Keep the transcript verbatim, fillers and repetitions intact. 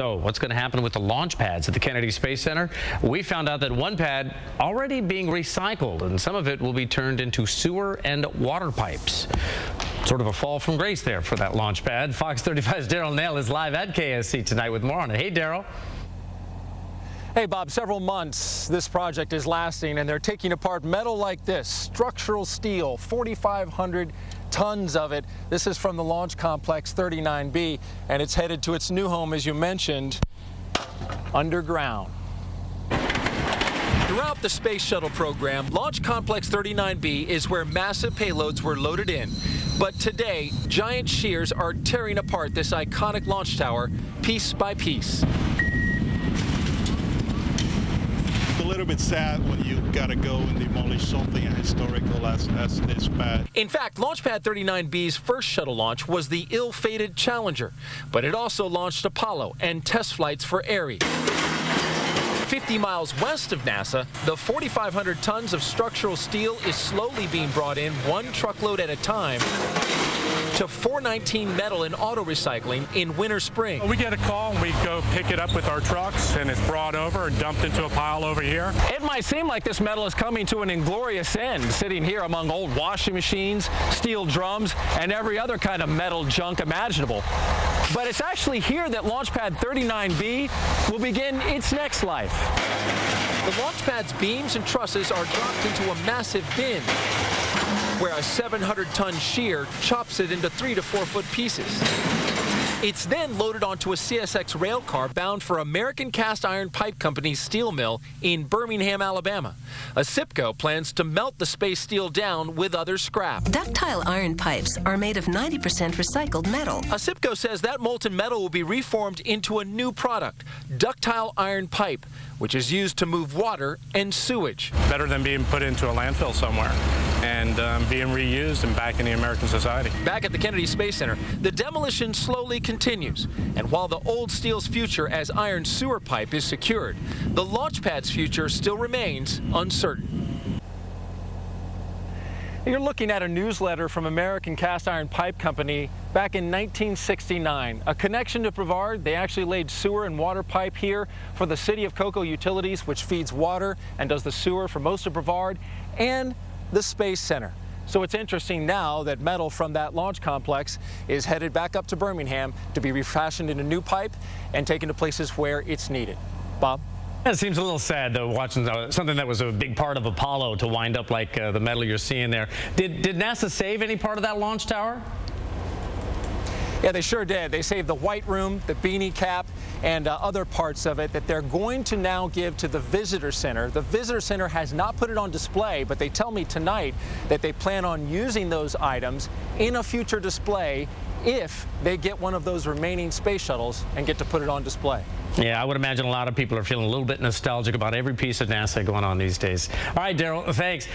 So what's going to happen with the launch pads at the Kennedy Space Center? We found out that one pad already being recycled, and some of it will be turned into sewer and water pipes. Sort of a fall from grace there for that launch pad. Fox thirty-five's Darryl Nail is live at K S C tonight with more on it. Hey, Darryl. Hey, Bob, several months this project is lasting, and they're taking apart metal like this, structural steel, forty-five hundred tons of it. This is from the Launch Complex thirty-nine B, and it's headed to its new home, as you mentioned, underground. Throughout the Space Shuttle program, Launch Complex thirty-nine B is where massive payloads were loaded in. But today, giant shears are tearing apart this iconic launch tower piece by piece. A little bit sad when you gotta go and demolish something as historical as, as this pad. In fact, Launch Pad thirty-nine B's first shuttle launch was the ill-fated Challenger, but it also launched Apollo and test flights for Ares. fifty miles west of NASA, the forty-five hundred tons of structural steel is slowly being brought in one truckload at a time to four nineteen Metal and Auto Recycling in Winter Springs. We get a call and we go pick it up with our trucks, and it's brought over and dumped into a pile over here. It might seem like this metal is coming to an inglorious end, sitting here among old washing machines, steel drums, and every other kind of metal junk imaginable. But it's actually here that Launch Pad thirty-nine B will begin its next life. The launch pad's beams and trusses are dropped into a massive bin, where a seven hundred ton shear chops it into three to four foot pieces. It's then loaded onto a C S X rail car bound for American Cast Iron Pipe Company's steel mill in Birmingham, Alabama. A SIPCO plans to melt the space steel down with other scrap. Ductile iron pipes are made of ninety percent recycled metal. A SIPCO says that molten metal will be reformed into a new product, ductile iron pipe, which is used to move water and sewage. Better than being put into a landfill somewhere and um, being reused and back in the American society. Back at the Kennedy Space Center, the demolition slowly continues. And while the old steel's future as iron sewer pipe is secured, the launch pad's future still remains uncertain. You're looking at a newsletter from American Cast Iron Pipe Company back in nineteen sixty-nine. A connection to Brevard, they actually laid sewer and water pipe here for the city of Cocoa Utilities, which feeds water and does the sewer for most of Brevard, and the Space Center. So it's interesting now that metal from that launch complex is headed back up to Birmingham to be refashioned into new pipe and taken to places where it's needed. Bob? It seems a little sad, though, watching something that was a big part of Apollo to wind up like uh, the metal you're seeing there. Did, did NASA save any part of that launch tower? Yeah, they sure did. They saved the white room, the beanie cap, and uh, other parts of it that they're going to now give to the visitor center. The visitor center has not put it on display, but they tell me tonight that they plan on using those items in a future display if they get one of those remaining space shuttles and get to put it on display. Yeah, I would imagine a lot of people are feeling a little bit nostalgic about every piece of NASA going on these days. All right, Darryl, thanks.